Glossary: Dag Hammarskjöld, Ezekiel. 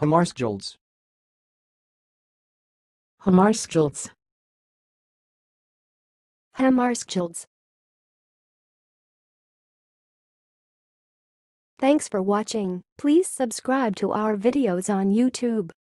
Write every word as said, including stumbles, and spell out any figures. Hammarskjöld's. Hammarskjöld's. Hammarskjöld's. Thanks for watching. Please subscribe to our videos on YouTube.